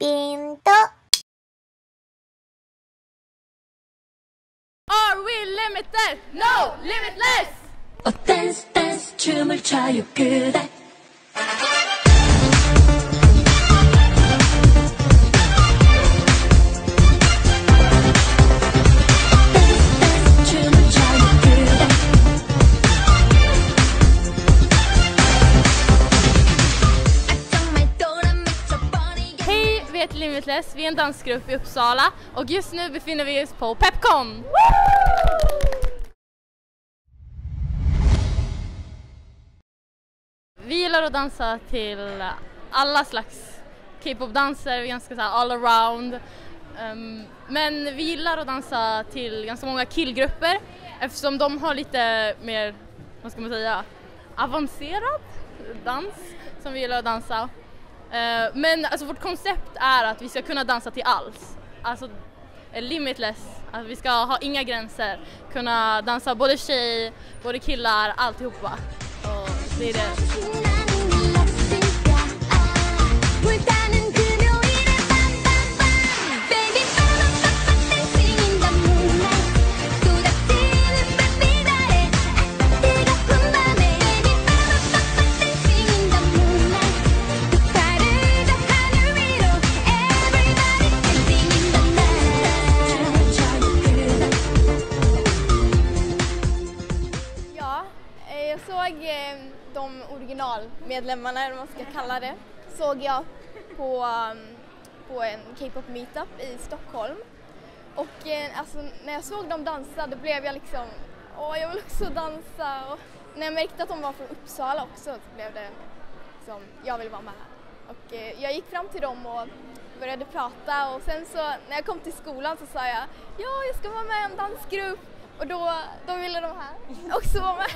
Pinto. Are we limited? No, limitless! Oh, dance, dance, 춤을 춰요 그대. Limitless. Vi är en dansgrupp i Uppsala och just nu befinner vi oss på Pepcom! Vi gillar att dansa till alla slags K-pop-danser, vi är ganska så här all around. Men vi gillar att dansa till ganska många killgrupper eftersom de har lite mer, vad ska man säga, avancerad dans som vi gillar att dansa. Men alltså, vårt koncept är att vi ska kunna dansa till alls, alltså limitless, att vi ska ha inga gränser, kunna dansa både tjej, både killar, alltihopa. Och det är det. Jag såg de originalmedlemmarna, eller vad man ska kalla det, såg jag på en K-pop meetup i Stockholm. Och alltså, när jag såg dem dansa, då blev jag liksom, åh, jag vill också dansa. Och när jag märkte att de var från Uppsala också, så blev det liksom, jag ville vara med här. Och jag gick fram till dem och började prata, och sen så när jag kom till skolan så sa jag, ja, jag ska vara med i en dansgrupp. Och då ville de här också vara med.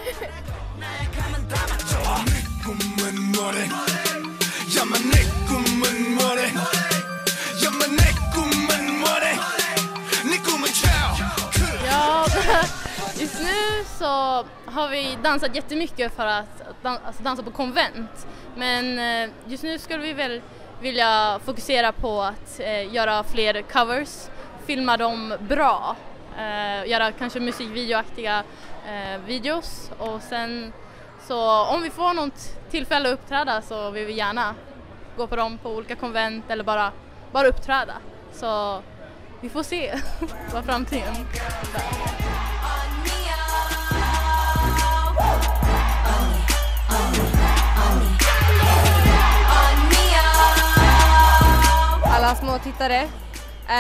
Ja, just nu så har vi dansat jättemycket för att dansa på konvent. Men just nu skulle vi väl vilja fokusera på att göra fler covers, filma dem bra. Göra kanske musikvideoaktiga videos, och sen så om vi får något tillfälle att uppträda så vill vi gärna gå på dem på olika konvent eller bara uppträda, så vi får se vad framtiden är. Alla små tittare,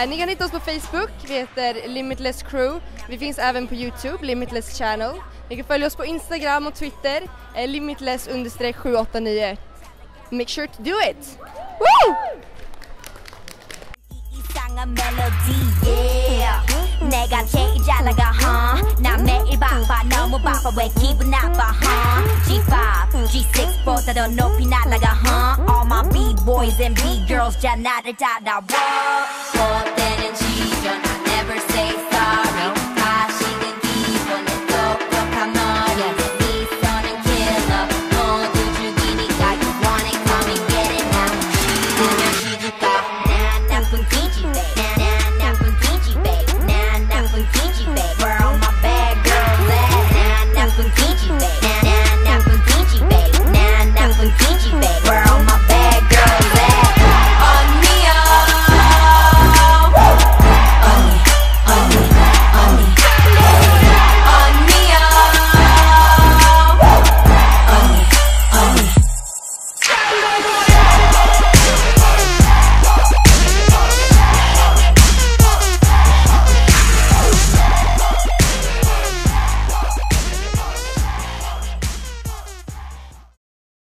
ni kan hitta oss på Facebook, vi heter Limitless Crew. Vi finns även på YouTube, Limitless Channel. Ni kan följa oss på Instagram och Twitter, Limitless_789. Make sure to do it! Woo! Boys and B girls, just not a da da. War, war, then and cheese, never say.